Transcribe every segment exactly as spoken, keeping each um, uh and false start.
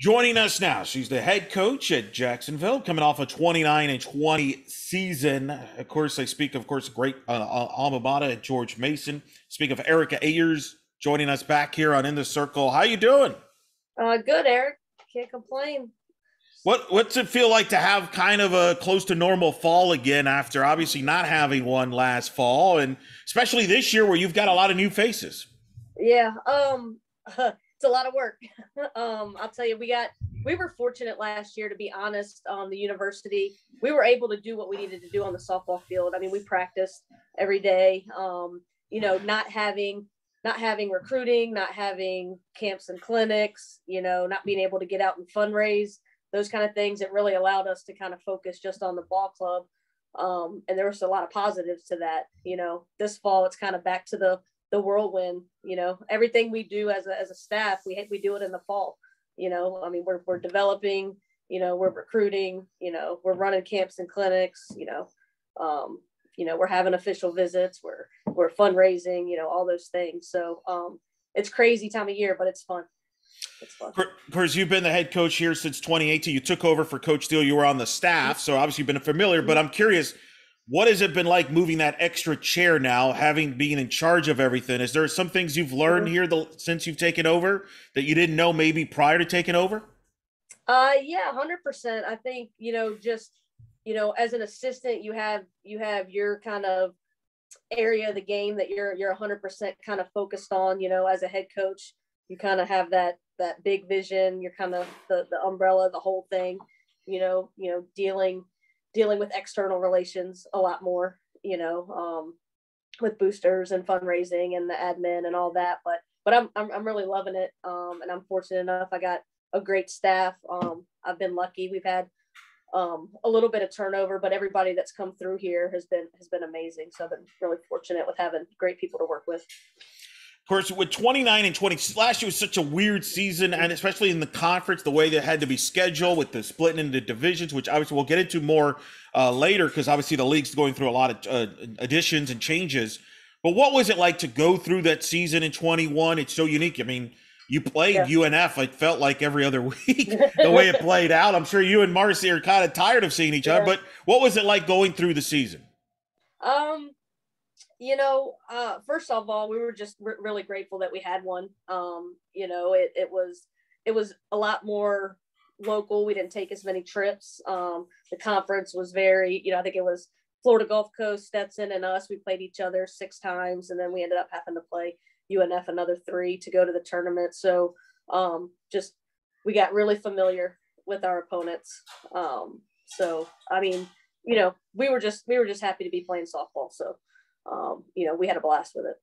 Joining us now, she's the head coach at Jacksonville, coming off a twenty-nine and twenty season. Of course, I speak, of course, great uh, alma mater at George Mason. Speak of Erica Ayers joining us back here on In the Circle. How you doing? Uh, good, Eric. Can't complain. What What's it feel like to have kind of a close to normal fall again after obviously not having one last fall, and especially this year where you've got a lot of new faces? Yeah. Um. It's a lot of work. um, I'll tell you, we got, we were fortunate last year, to be honest. Um, the university, we were able to do what we needed to do on the softball field. I mean, we practiced every day, um, you know, not having, not having recruiting, not having camps and clinics, you know, not being able to get out and fundraise, those kind of things. It really allowed us to kind of focus just on the ball club. Um, and there was a lot of positives to that. You know, this fall, it's kind of back to the the whirlwind. You know, everything we do as a, as a staff, we we do it in the fall. You know, I mean, we're, we're developing, you know, we're recruiting, you know, we're running camps and clinics, you know, um, you know, we're having official visits, we're, we're fundraising, you know, all those things. So um, it's crazy time of year, but it's fun. It's fun. Of course, you've been the head coach here since twenty eighteen. You took over for Coach Steele. You were on the staff, so obviously you've been familiar, but I'm curious, what has it been like moving that extra chair now, having been in charge of everything? Is there some things you've learned here the, since you've taken over that you didn't know maybe prior to taking over? Uh, yeah, one hundred percent. I think, you know, just, you know, as an assistant, you have you have your kind of area of the game that you're you're one hundred percent kind of focused on. You know, as a head coach, you kind of have that that big vision. You're kind of the, the umbrella, the whole thing. You know, you know, dealing. dealing with external relations a lot more, you know, um, with boosters and fundraising and the admin and all that. But, but I'm, I'm, I'm really loving it. Um, and I'm fortunate enough, I got a great staff. Um, I've been lucky. We've had um, a little bit of turnover, but everybody that's come through here has been, has been amazing. So I've been really fortunate with having great people to work with. Of course, with twenty-nine and twenty, last year was such a weird season, and especially in the conference, the way that had to be scheduled with the splitting into divisions, which obviously we'll get into more uh, later, because obviously the league's going through a lot of uh, additions and changes. But what was it like to go through that season in twenty-one? It's so unique. I mean, you played yeah. U N F, it felt like every other week, the way it played out. I'm sure you and Marcy are kind of tired of seeing each yeah. other, but what was it like going through the season? Um. You know, uh, first of all, we were just re- really grateful that we had one. Um, you know, it, it was it was a lot more local. We didn't take as many trips. Um, the conference was very, you know, I think it was Florida Gulf Coast, Stetson, and us. We played each other six times, and then we ended up having to play U N F another three to go to the tournament. So um, just we got really familiar with our opponents. Um, so, I mean, you know, we were just we were just happy to be playing softball. So. Um, you know, we had a blast with it.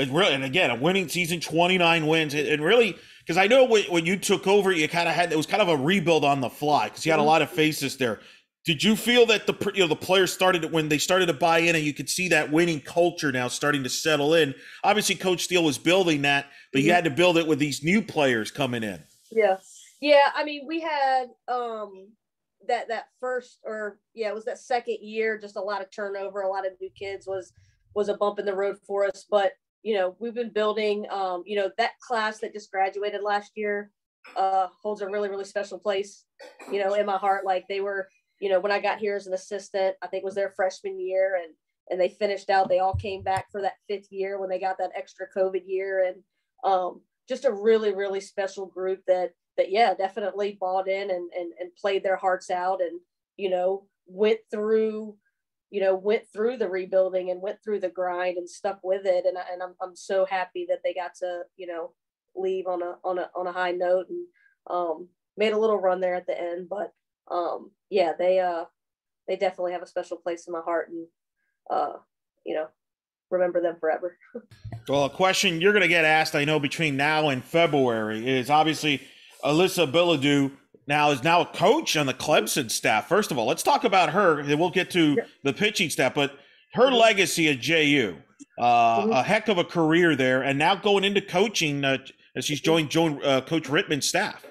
And really, and again, a winning season, twenty-nine wins. And really, because I know when, when you took over, you kind of had, it was kind of a rebuild on the fly because you had a lot of faces there. Did you feel that the, you know, the players started, when they started to buy in, and you could see that winning culture now starting to settle in? Obviously, Coach Steele was building that, but mm-hmm. you had to build it with these new players coming in. Yeah. Yeah. I mean, we had um, that that first or yeah it was that second year, just a lot of turnover, a lot of new kids was was a bump in the road for us. But you know, we've been building. Um you know, that class that just graduated last year uh holds a really really special place, you know, in my heart. Like, they were, you know, when I got here as an assistant, I think it was their freshman year, and and they finished out, they all came back for that fifth year when they got that extra COVID year. And um just a really really special group that That yeah, definitely bought in and, and and played their hearts out, and you know went through, you know went through the rebuilding and went through the grind and stuck with it. And I, and I'm I'm so happy that they got to you know leave on a on a on a high note, and um, made a little run there at the end. But um, yeah, they uh they definitely have a special place in my heart, and uh, you know remember them forever. Well, a question you're gonna get asked, I know, between now and February is obviously, Alyssa Bilodeau now is now a coach on the Clemson staff. First of all, let's talk about her, and we'll get to the pitching staff. But her mm-hmm. legacy at J U, uh, mm-hmm. a heck of a career there, and now going into coaching uh, as she's joined, joined uh, Coach Rittman's staff.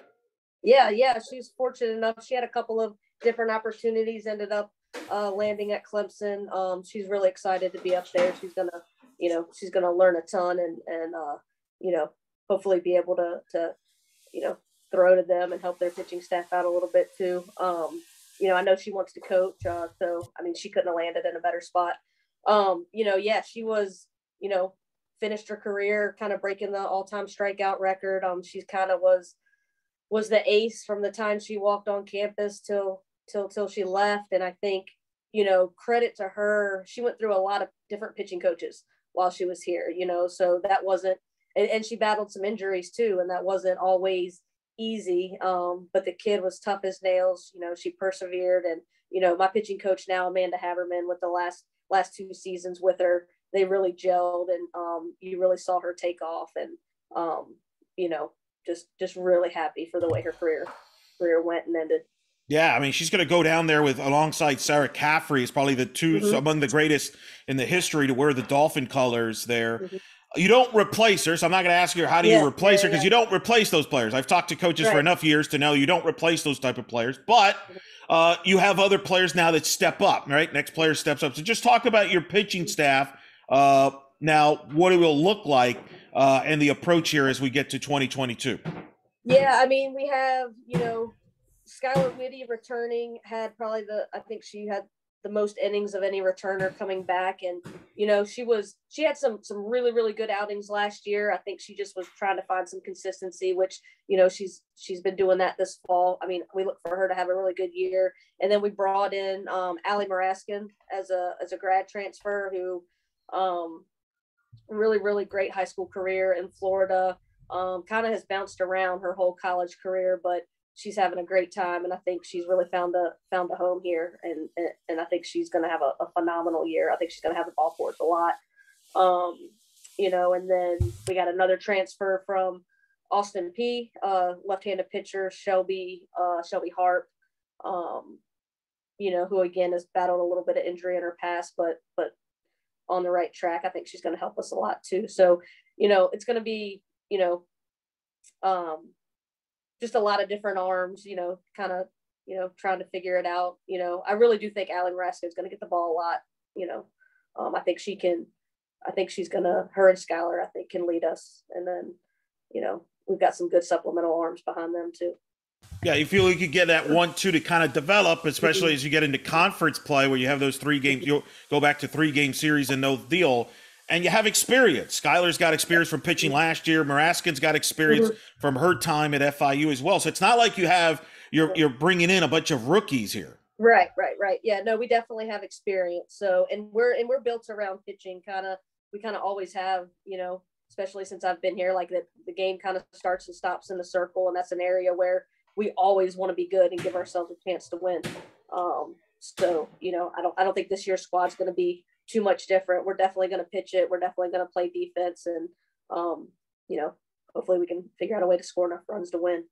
Yeah, yeah, she's fortunate enough. She had a couple of different opportunities, ended up uh, landing at Clemson. Um, she's really excited to be up there. She's gonna, you know, she's gonna learn a ton, and and uh, you know, hopefully be able to to, you know. throw to them and help their pitching staff out a little bit too. Um, you know, I know she wants to coach. Uh, so, I mean, she couldn't have landed in a better spot. Um, you know, yeah, she was, you know, finished her career kind of breaking the all-time strikeout record. Um, she kind of was, was the ace from the time she walked on campus till, till, till she left. And I think, you know, credit to her, she went through a lot of different pitching coaches while she was here, you know, so that wasn't, and, and she battled some injuries too. And that wasn't always easy. Um, but the kid was tough as nails, you know, she persevered. And, you know, my pitching coach now, Amanda Haverman, with the last, last two seasons with her, they really gelled, and um, you really saw her take off. And, um, you know, just, just really happy for the way her career, career went and ended. Yeah, I mean, she's going to go down there with alongside Sarah Caffrey is probably the two mm-hmm. among the greatest in the history to wear the Dolphin colors there. Mm-hmm. You don't replace her, so I'm not going to ask you how do yeah, you replace yeah, her because yeah. you don't replace those players. I've talked to coaches right. for enough years to know you don't replace those type of players, but uh, you have other players now that step up, right? Next player steps up. So just talk about your pitching staff uh, now, what it will look like uh, and the approach here as we get to twenty twenty-two. Yeah, I mean, we have, you know, Skylar Witty returning had probably the, I think she had the most innings of any returner coming back. And, you know, she was, she had some, some really, really good outings last year. I think she just was trying to find some consistency, which, you know, she's, she's been doing that this fall. I mean, we look for her to have a really good year. And then we brought in um, Allie Muraskin as a, as a grad transfer who um, really, really great high school career in Florida, um, kind of has bounced around her whole college career, but she's having a great time. And I think she's really found a, found a home here. And, and, and I think she's going to have a, a phenomenal year. I think she's going to have the ball for us a lot. Um, you know, and then we got another transfer from Austin Peay, uh, left-handed pitcher, Shelby, uh, Shelby Harp, um, you know, who again has battled a little bit of injury in her past, but, but on the right track. I think she's going to help us a lot too. So, you know, it's going to be, you know, um, just a lot of different arms, you know, kind of, you know, trying to figure it out. You know, I really do think Alan Rasko is going to get the ball a lot. You know, um, I think she can, I think she's going to, her and Skylar, I think can lead us. And then, you know, we've got some good supplemental arms behind them too. Yeah, you feel you could get that one, two to kind of develop, especially as you get into conference play where you have those three games, you'll go back to three game series and no deal. And you have experience. Skylar's got experience from pitching last year. Maraskin's got experience mm-hmm. from her time at F I U as well. So it's not like you have you're you're bringing in a bunch of rookies here. Right, right, right. Yeah, no, we definitely have experience. So and we're and we're built around pitching. Kind of, we kind of always have. You know, especially since I've been here, like the the game kind of starts and stops in the circle, and that's an area where we always want to be good and give ourselves a chance to win. Um, so you know, I don't I don't think this year's squad's going to be too much different. We're definitely going to pitch it. We're definitely going to play defense. And, um, you know, hopefully we can figure out a way to score enough runs to win.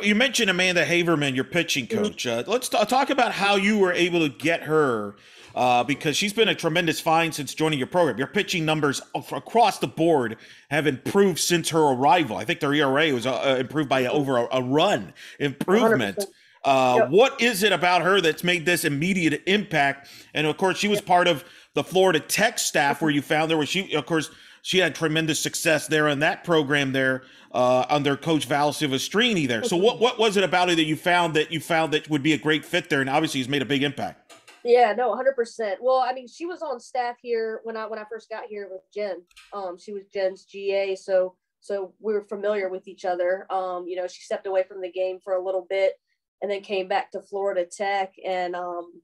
You mentioned Amanda Haverman, your pitching coach. Uh, let's t- talk about how you were able to get her uh, because she's been a tremendous find since joining your program. Your pitching numbers across the board have improved since her arrival. I think their E R A was uh, improved by over a, a run improvement. one hundred percent Uh, yep. What is it about her that's made this immediate impact? And of course, she was yep. part of the Florida Tech staff where you found her, where she, of course, she had tremendous success there in that program there uh, under Coach Val Sivastrini there. So what, what was it about her that you found that you found that would be a great fit there? And obviously, he's made a big impact. Yeah, no, one hundred percent. Well, I mean, she was on staff here when I when I first got here with Jen. Um, she was Jen's G A, so so we were familiar with each other. Um, you know, she stepped away from the game for a little bit, and then came back to Florida Tech. And, um,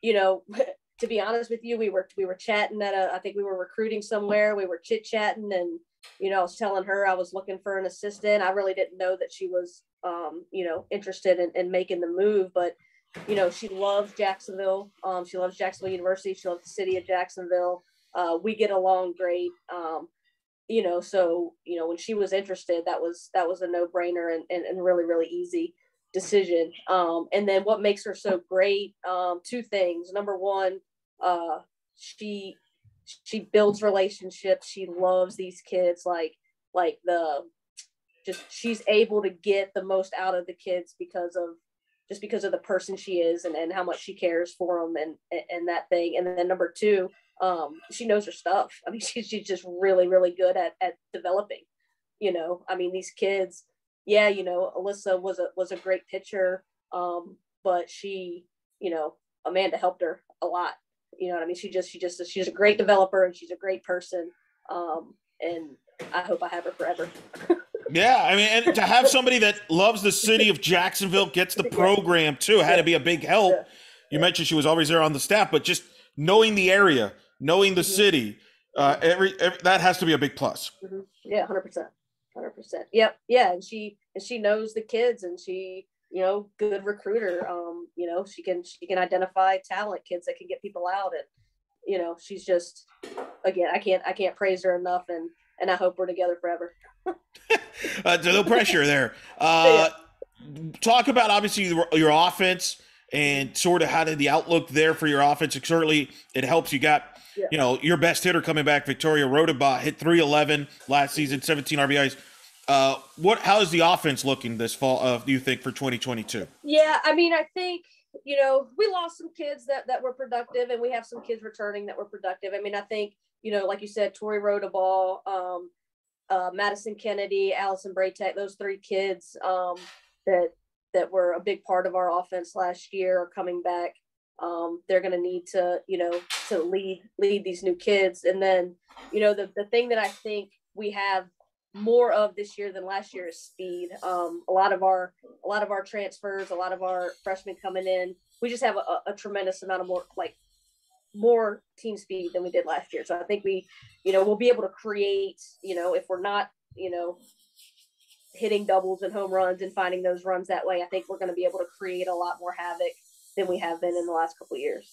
you know, to be honest with you, we were, we were chatting at a, I think we were recruiting somewhere. We were chit chatting and, you know, I was telling her I was looking for an assistant. I really didn't know that she was, um, you know, interested in, in making the move, but, you know, she loves Jacksonville. Um, she loves Jacksonville University. She loves the city of Jacksonville. Uh, we get along great. Um, you know, so, you know, when she was interested, that was, that was a no brainer and, and, and really, really easy decision. Um, and then what makes her so great, um, two things. Number one, uh, she, she builds relationships. She loves these kids. Like, like the, just, she's able to get the most out of the kids because of, just because of the person she is and, and how much she cares for them and, and, and that thing. And then number two, um, she knows her stuff. I mean, she, she's just really, really good at, at developing, you know, I mean, these kids, yeah, you know, Alyssa was a, was a great pitcher, um, but she, you know, Amanda helped her a lot. You know what I mean? She just, she just, she's a great developer and she's a great person. Um, and I hope I have her forever. Yeah. I mean, and to have somebody that loves the city of Jacksonville, gets the program too, had to be a big help. Yeah. You mentioned she was always there on the staff, but just knowing the area, knowing the mm-hmm. city, uh, every, every, that has to be a big plus. Mm-hmm. Yeah. one hundred percent. one hundred percent. Yep. Yeah. And she, and she knows the kids and she, you know, good recruiter. Um, you know, she can, she can identify talent, kids that can get people out. And, you know, she's just, again, I can't, I can't praise her enough. And, and I hope we're together forever. uh, no pressure there. Uh, yeah. Talk about obviously your, your offense and sort of how did the outlook there for your offense. Certainly it helps. You got, yeah. you know, your best hitter coming back, Victoria Rodebaugh, hit three eleven last season, seventeen R B Is. Uh, what, how is the offense looking this fall, uh, do you think, for twenty twenty-two? Yeah, I mean, I think, you know, we lost some kids that, that were productive and we have some kids returning that were productive. I mean, I think, you know, like you said, Tori Rodebaugh, um, uh, Madison Kennedy, Allison Braytek, those three kids um, that that were a big part of our offense last year are coming back. Um, they're going to need to, you know, to lead lead these new kids. And then, you know, the the thing that I think we have more of this year than last year is speed. Um, a lot of our, a lot of our transfers, a lot of our freshmen coming in, we just have a, a tremendous amount of more, like more team speed than we did last year. So I think we, you know, we'll be able to create, you know, if we're not, you know, hitting doubles and home runs and finding those runs that way, I think we're going to be able to create a lot more havoc than we have been in the last couple of years.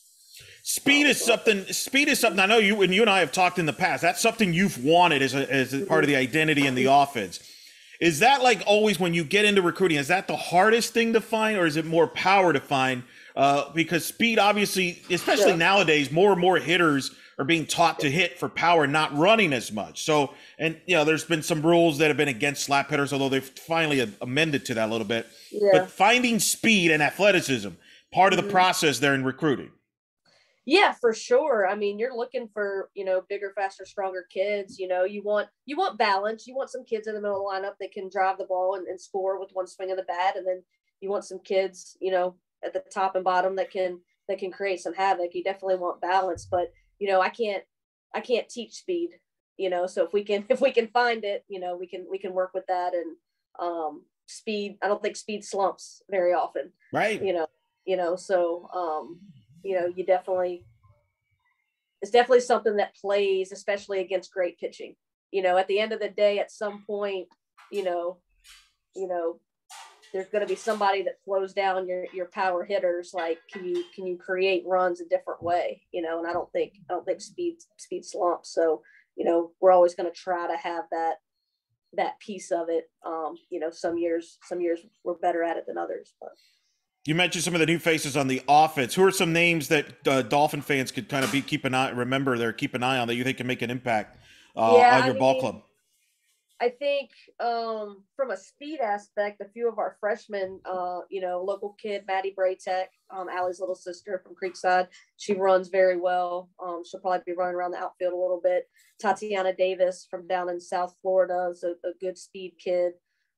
Speed is something, speed is something I know you and you and I have talked in the past. That's something you've wanted as a, as a part of the identity in the offense. Is that like always when you get into recruiting, is that the hardest thing to find or is it more power to find? Uh, because speed, obviously, especially yeah. nowadays, more and more hitters are being taught to hit for power, not running as much. So, and you know, there's been some rules that have been against slap hitters, although they've finally amended to that a little bit, yeah. but finding speed and athleticism, part of the mm-hmm. process there in recruiting. Yeah, for sure. I mean, you're looking for, you know, bigger, faster, stronger kids. You know, you want, you want balance. You want some kids in the middle of the lineup that can drive the ball and, and score with one swing of the bat. And then you want some kids, you know, at the top and bottom that can, that can create some havoc. You definitely want balance, but you know, I can't, I can't teach speed, you know? So if we can, if we can find it, you know, we can, we can work with that. And um, speed, I don't think speed slumps very often. Right. You know, you know, so um, you know, you definitely, it's definitely something that plays, especially against great pitching. You know, at the end of the day, at some point, you know, you know, there's going to be somebody that slows down your, your power hitters. Like, can you, can you create runs a different way? You know, and I don't think, I don't think speed, speed slumps. So, you know, we're always going to try to have that, that piece of it. Um, you know, some years, some years we're better at it than others, but. You mentioned some of the new faces on the offense. Who are some names that uh, Dolphin fans could kind of be keep an eye, remember there, keep an eye on that you think can make an impact uh, yeah, on your I ball mean, club? I think um, from a speed aspect, a few of our freshmen, uh, you know, local kid Maddie Braytek, um, Allie's little sister from Creekside. She runs very well. Um, she'll probably be running around the outfield a little bit. Tatiana Davis from down in South Florida is a, a good speed kid.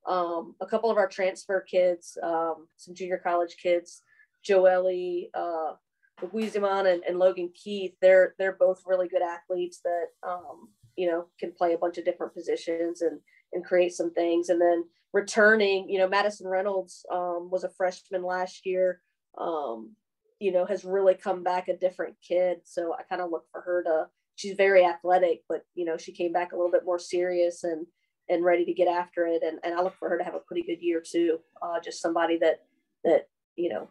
Um, a couple of our transfer kids, um, some junior college kids, Joelle, uh, Guiziman and, and Logan Keith, they're, they're both really good athletes that, um, you know, can play a bunch of different positions and, and create some things. And then returning, you know, Madison Reynolds, um, was a freshman last year, um, you know, has really come back a different kid. So I kind of look for her to, she's very athletic, but, you know, she came back a little bit more serious and, and ready to get after it. And, and I look for her to have a pretty good year too. Uh, just somebody that, that, you know,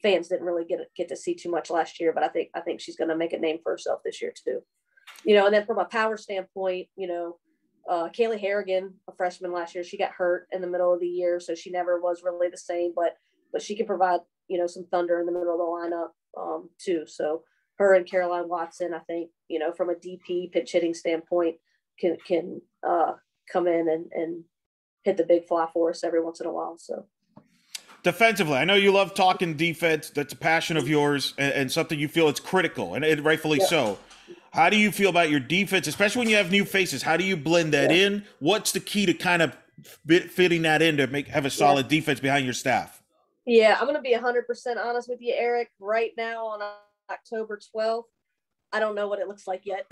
fans didn't really get, get to see too much last year, but I think, I think she's going to make a name for herself this year too. You know, and then from a power standpoint, you know, uh, Kaylee Harrigan, a freshman last year, she got hurt in the middle of the year. So she never was really the same, but, but she can provide, you know, some thunder in the middle of the lineup um, too. So her and Caroline Watson, I think, you know, from a D P pitch hitting standpoint, can can uh, come in and, and hit the big fly for us every once in a while. So defensively, I know you love talking defense. That's a passion of yours and, and something you feel it's critical and it, rightfully yeah. so. How do you feel about your defense, especially when you have new faces? How do you blend that yeah. in? What's the key to kind of fitting that in to make have a solid yeah. defense behind your staff? Yeah, I'm going to be one hundred percent honest with you, Eric. Right now on October twelfth, I don't know what it looks like yet.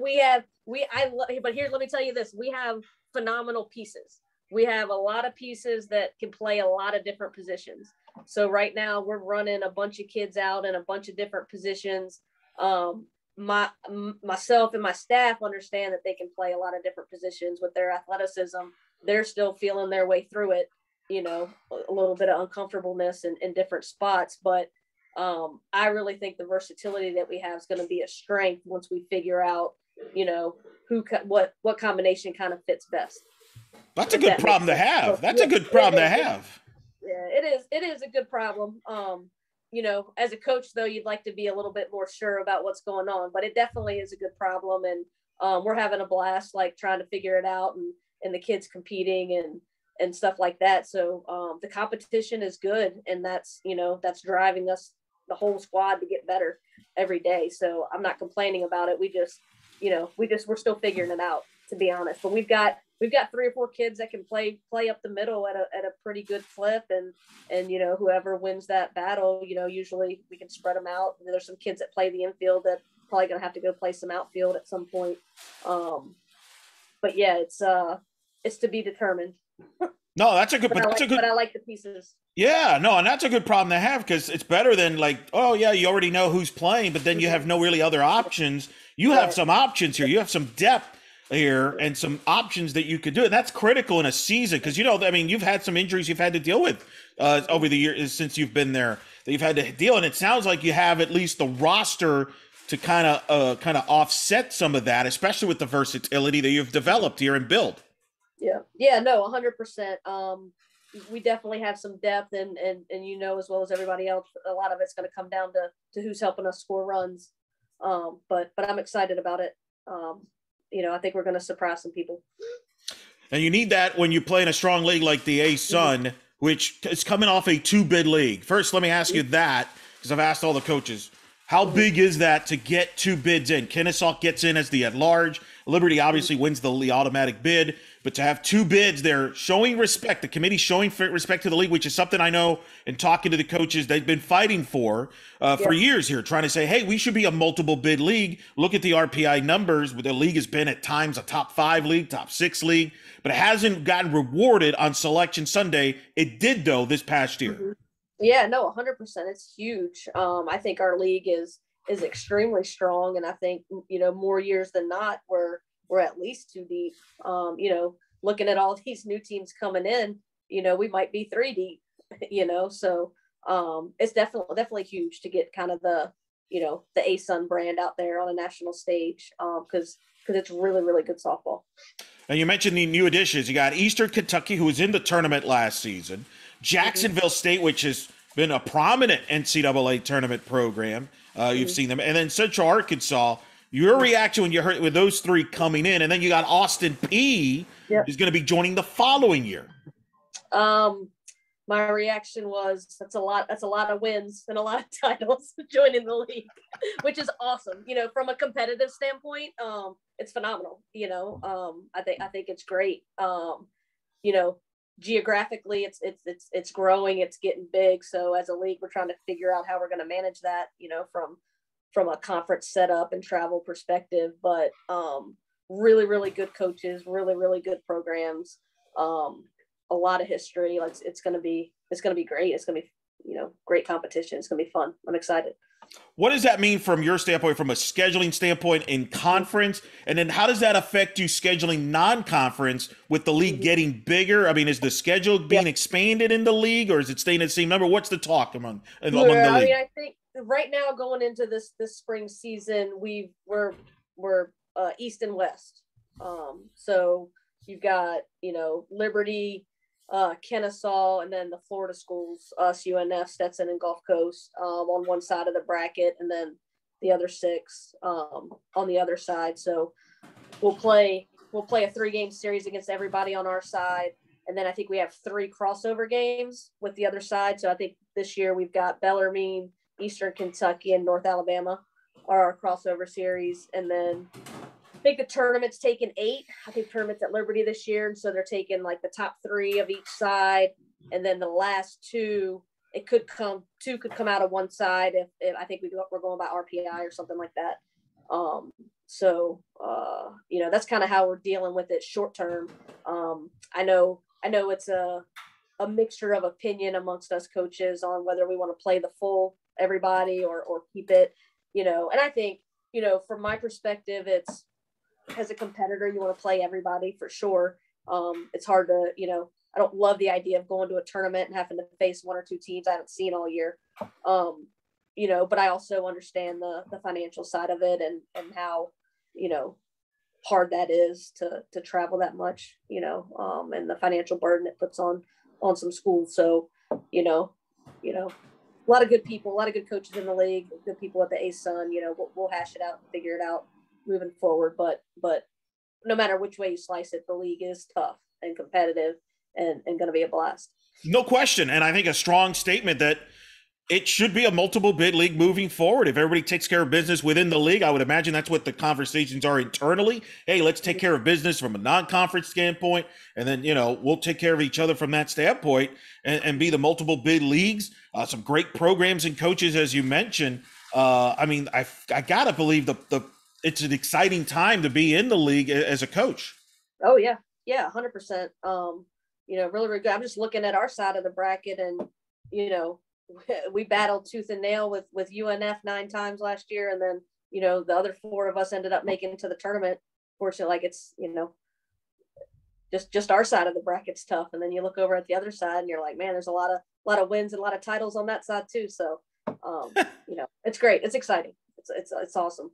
we have we I but here, let me tell you this: we have phenomenal pieces. We have a lot of pieces that can play a lot of different positions. So right now we're running a bunch of kids out in a bunch of different positions. Um, my m- myself and my staff understand that they can play a lot of different positions with their athleticism. They're still feeling their way through it, you know, a little bit of uncomfortableness in, in different spots. But um, I really think the versatility that we have is going to be a strength once we figure out, you know, who, co- what, what combination kind of fits best. That's a good problem to have. That's a good problem to have. Yeah, it is. It is a good problem. Um, you know, as a coach, though, you'd like to be a little bit more sure about what's going on, but it definitely is a good problem. And um, we're having a blast, like trying to figure it out, and, and the kids competing and, and stuff like that. So um, the competition is good. And that's, you know, that's driving us, the whole squad, to get better every day. So I'm not complaining about it. We just, you know, we just, we're still figuring it out, to be honest. But we've got, We've got three or four kids that can play play up the middle at a at a pretty good clip, and and you know, whoever wins that battle, you know, usually we can spread them out. And there's some kids that play the infield that probably gonna have to go play some outfield at some point. Um, but yeah, it's uh it's to be determined. No, that's a good. But, but, that's I like, a good, but I like the pieces. Yeah, no, and that's a good problem to have, because it's better than like, oh yeah, you already know who's playing, but then you have no really other options. You have some options here. You have some depth here and some options that you could do, and that's critical in a season, because you know, I mean, you've had some injuries you've had to deal with uh over the years since you've been there that you've had to deal, and it sounds like you have at least the roster to kind of uh kind of offset some of that, especially with the versatility that you've developed here and built. Yeah, yeah, no, one hundred percent. Um, we definitely have some depth, and and and you know, as well as everybody else, a lot of it's going to come down to to who's helping us score runs. Um, but but I'm excited about it. Um, you know, I think we're going to surprise some people. And you need that when you play in a strong league like the A-SUN, mm-hmm. which is coming off a two-bid league. First, let me ask mm-hmm. you that, because I've asked all the coaches, how mm-hmm. big is that to get two bids in? Kennesaw gets in as the at-large. Liberty obviously mm-hmm. wins the, the automatic bid, but to have two bids, they're showing respect. The committee showing respect to the league, which is something I know in talking to the coaches they've been fighting for uh, yeah. for years here, trying to say, hey, we should be a multiple bid league. Look at the R P I numbers. The league has been at times a top five league, top six league, but it hasn't gotten rewarded on Selection Sunday. It did, though, this past year. Mm-hmm. Yeah, no, one hundred percent. It's huge. Um, I think our league is is extremely strong, and I think, you know, more years than not, we're we're at least two deep. Um, you know, looking at all these new teams coming in, you know, we might be three deep. You know, so um, it's definitely definitely huge to get kind of the, you know, the A-SUN brand out there on a national stage, because um, because it's really really good softball. And you mentioned the new additions. You got Eastern Kentucky, who was in the tournament last season. Jacksonville State, which has been a prominent N C double A tournament program. Uh, you've seen them. And then Central Arkansas. Your reaction when you heard with those three coming in, and then you got Austin Peay, yep. who's going to be joining the following year. Um, my reaction was, that's a lot. That's a lot of wins and a lot of titles joining the league, which is awesome. You know, from a competitive standpoint, um, it's phenomenal. You know, um, I think I think it's great. Um, you know, geographically it's it's it's it's growing, it's getting big. So as a league, we're trying to figure out how we're going to manage that, you know, from from a conference setup and travel perspective. But um really really good coaches, really really good programs, um a lot of history. Like, it's going to be it's going to be great. It's going to be, you know, great competition. It's going to be fun. I'm excited. What does that mean from your standpoint, from a scheduling standpoint in conference? And then how does that affect you scheduling non-conference with the league getting bigger? I mean, is the schedule being yeah. expanded in the league, or is it staying at the same number? What's the talk among, among the league? I mean, I think right now going into this, this spring season, we we're, we're uh, East and West. Um, so you've got, you know, Liberty, uh, Kennesaw, and then the Florida schools, us, U N F, Stetson, and Gulf Coast, um, on one side of the bracket, and then the other six, um, on the other side. So we'll play, we'll play a three game series against everybody on our side. And then I think we have three crossover games with the other side. So I think this year we've got Bellarmine, Eastern Kentucky, and North Alabama are our crossover series. And then think the tournament's taken eight. I think tournament's at Liberty this year. And so they're taking like the top three of each side. And then the last two, it could come, two could come out of one side. If, if I think we go, we're going by R P I or something like that. Um, so, uh, you know, that's kind of how we're dealing with it short term. Um, I know, I know it's a, a mixture of opinion amongst us coaches on whether we want to play the full everybody or, or keep it, you know, and I think, you know, from my perspective, it's as a competitor, you want to play everybody for sure. Um, it's hard to, you know, I don't love the idea of going to a tournament and having to face one or two teams I haven't seen all year. Um, you know, but I also understand the the financial side of it and, and how, you know, hard that is to, to travel that much, you know, um, and the financial burden it puts on, on some schools. So, you know, you know, a lot of good people, a lot of good coaches in the league, good people at the A sun, you know, we'll, we'll hash it out and figure it out moving forward. But, but no matter which way you slice it, the league is tough and competitive and, and going to be a blast. No question. And I think a strong statement that it should be a multiple bid league moving forward. If everybody takes care of business within the league, I would imagine that's what the conversations are internally. Hey, let's take care of business from a non-conference standpoint. And then, you know, we'll take care of each other from that standpoint and, and be the multiple bid leagues. Uh, some great programs and coaches, as you mentioned. Uh, I mean, I, I gotta believe the, the, it's an exciting time to be in the league as a coach. Oh yeah. Yeah. A hundred percent. Um, you know, really, really good. I'm just looking at our side of the bracket and, you know, we battled tooth and nail with, with U N F nine times last year. And then, you know, the other four of us ended up making it to the tournament. Fortunately, like it's, you know, just, just our side of the bracket's tough. And then you look over at the other side and you're like, man, there's a lot of, a lot of wins and a lot of titles on that side too. So, um, you know, it's great. It's exciting. It's, it's, it's awesome.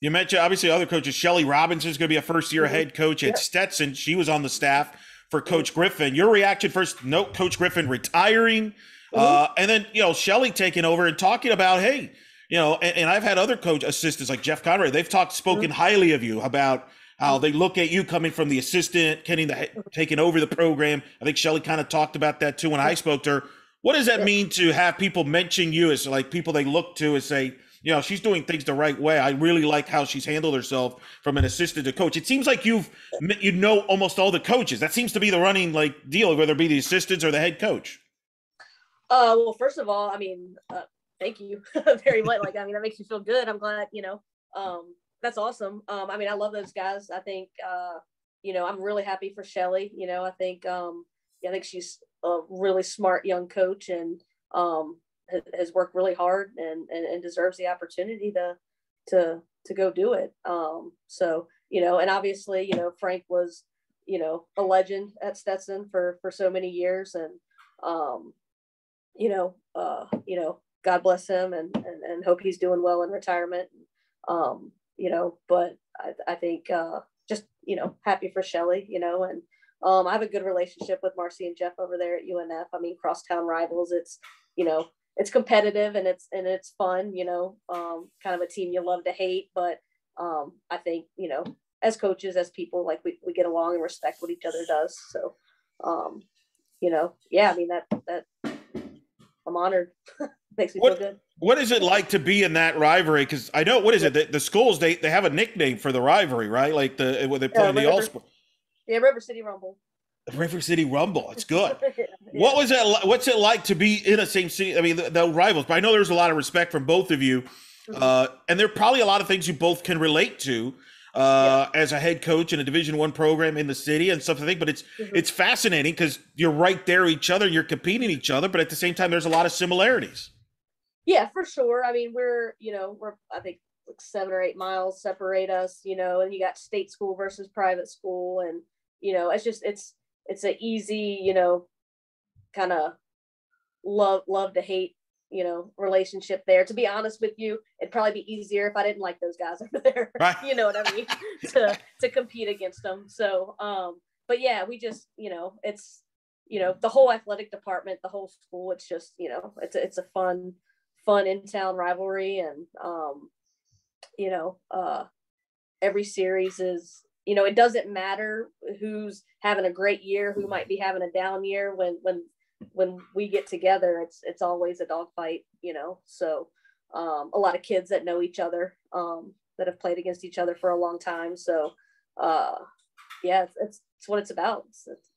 You mentioned obviously other coaches. Shelly Robinson is going to be a first year mm-hmm. head coach at yeah. Stetson. She was on the staff for Coach Griffin. Your reaction first, no, Coach Griffin retiring. Uh, and then, you know, Shelly taking over and talking about, hey, you know, and, and I've had other coach assistants like Jeff Conrad. They've talked, spoken highly of you about how they look at you coming from the assistant, getting the, taking over the program. I think Shelly kind of talked about that, too, when I spoke to her. What does that mean to have people mention you as like people they look to and say, you know, she's doing things the right way. I really like how she's handled herself from an assistant to coach. It seems like you've, you know, almost all the coaches. That seems to be the running like deal, whether it be the assistants or the head coach. Uh, well, first of all, I mean, uh, thank you very much. Like, I mean, that makes me feel good. I'm glad, you know, um, that's awesome. Um, I mean, I love those guys. I think, uh, you know, I'm really happy for Shelly. You know, I think, um, I think she's a really smart young coach and, um, has, has worked really hard and, and, and deserves the opportunity to, to, to go do it. Um, so, you know, and obviously, you know, Frank was, you know, a legend at Stetson for, for so many years. And, um, you know, uh, you know, God bless him and, and, and hope he's doing well in retirement. Um, you know, but I, I think, uh, just, you know, happy for Shelly, you know, and, um, I have a good relationship with Marcy and Jeff over there at U N F. I mean, crosstown rivals, it's, you know, it's competitive and it's, and it's fun, you know, um, kind of a team you love to hate, but, um, I think, you know, as coaches, as people, like we, we get along and respect what each other does. So, um, you know, yeah, I mean, that, that, I'm honored. Makes me what, feel good. What is it like to be in that rivalry? Because I know, what is it? The, the schools, they, they have a nickname for the rivalry, right? Like the where they play yeah, the All-Sport. Yeah, River City Rumble. The River City Rumble. It's good. yeah. What was that? What's it like to be in the same city? I mean, the, the rivals. But I know there's a lot of respect from both of you. Mm-hmm. Uh, and there are probably a lot of things you both can relate to uh, yeah. as a head coach in a Division One program in the city and stuff. I think, but it's, mm-hmm. it's fascinating because you're right there, each other, you're competing each other, but at the same time, there's a lot of similarities. Yeah, for sure. I mean, we're, you know, we're, I think like seven or eight miles separate us, you know, and you got state school versus private school. And, you know, it's just, it's, it's an easy, you know, kind of love, love to hate, you know, relationship there. To be honest with you, it'd probably be easier if I didn't like those guys over there. Right. You know what I mean? to to compete against them. So, um, but yeah, we just, you know, it's, you know, the whole athletic department, the whole school, it's just, you know, it's a, it's a fun, fun in-town rivalry. And, um, you know, uh, every series is, you know, it doesn't matter who's having a great year, who might be having a down year when, when, when we get together, it's, it's always a dogfight, you know? So, um, a lot of kids that know each other, um, that have played against each other for a long time. So, uh, yeah, it's, it's, it's what it's about. It's, it's,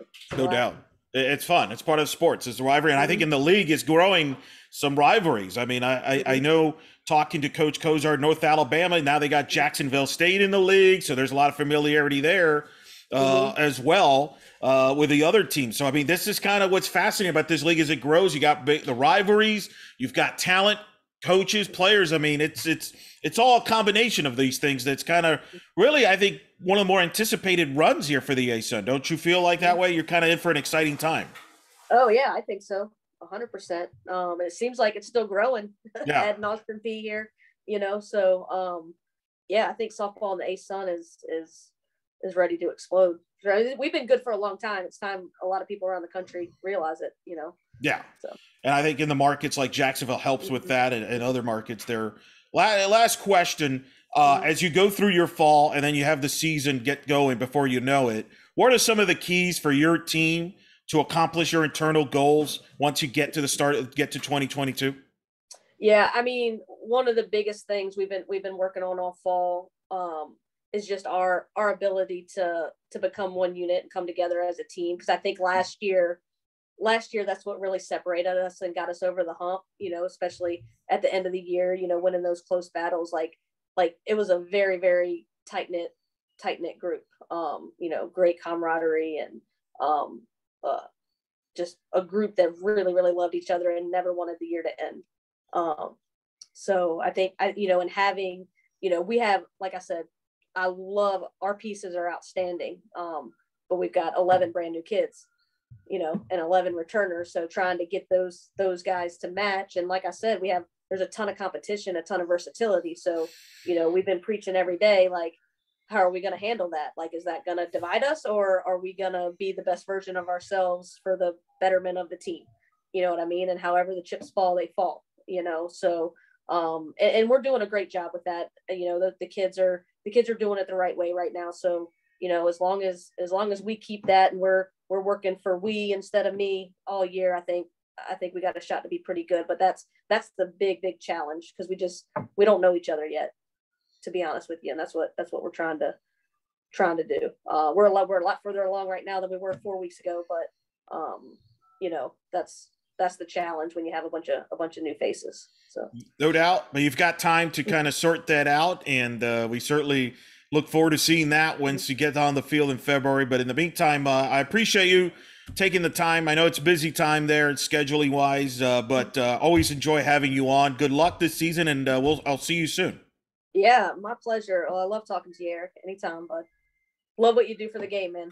it's no doubt. It's fun. It's part of sports. It's a rivalry. And I think in the league is growing some rivalries. I mean, I, I, I know talking to Coach Cozart, North Alabama, now they got Jacksonville State in the league. So there's a lot of familiarity there uh, mm-hmm. as well uh, with the other teams. So, I mean, this is kind of what's fascinating about this league as it grows. You got the rivalries, you've got talent, coaches, players. I mean, it's, it's, it's all a combination of these things. That's kind of really, I think, one of the more anticipated runs here for the A-SUN. Don't you feel like that way? You're kind of in for an exciting time. Oh yeah, I think so. A hundred percent. Um, and it seems like it's still growing. Yeah. Adding Austin Peay here, you know? So um, yeah, I think softball and the A-SUN is, is, is ready to explode. We've been good for a long time. It's time a lot of people around the country realize it, you know? Yeah. So. And I think in the markets like Jacksonville helps with that, and, and other markets there. Last question, uh, mm-hmm. as you go through your fall and then you have the season get going before you know it, what are some of the keys for your team to accomplish your internal goals once you get to the start, get to twenty twenty-two? Yeah, I mean, one of the biggest things we've been we've been working on all fall um, is just our our ability to to become one unit and come together as a team. Because I think last year, Last year, that's what really separated us and got us over the hump, you know, especially at the end of the year, you know, winning those close battles. Like, like it was a very, very tight knit, tight knit group, um, you know, great camaraderie and um, uh, just a group that really, really loved each other and never wanted the year to end. Um, so I think, I, you know, and having, you know, we have, like I said, I love our pieces are outstanding, um, but we've got eleven brand new kids, you know, and eleven returners. So trying to get those, those guys to match. And like I said, we have, there's a ton of competition, a ton of versatility. So, you know, we've been preaching every day, like, how are we going to handle that? Like, is that going to divide us, or are we going to be the best version of ourselves for the betterment of the team? You know what I mean? And however the chips fall, they fall, you know? So, um, and, and we're doing a great job with that. You know, the, the kids are, the kids are doing it the right way right now. So, you know, as long as, as long as we keep that and we're, we're working for we instead of me all year, I think, I think we got a shot to be pretty good, but that's, that's the big, big challenge. Cause we just, we don't know each other yet, to be honest with you. And that's what, that's what we're trying to, trying to do. Uh, we're a lot, we're a lot further along right now than we were four weeks ago, but um, you know, that's, that's the challenge when you have a bunch of, a bunch of new faces. So no doubt, but you've got time to kind of sort that out. And uh, we certainly look forward to seeing that once you get on the field in February. But in the meantime, uh, I appreciate you taking the time. I know it's a busy time there, scheduling wise, uh, but uh, always enjoy having you on. Good luck this season, and uh, we'll I'll see you soon. Yeah, my pleasure. Oh, I love talking to you, Eric. Anytime, bud. Love what you do for the game, man.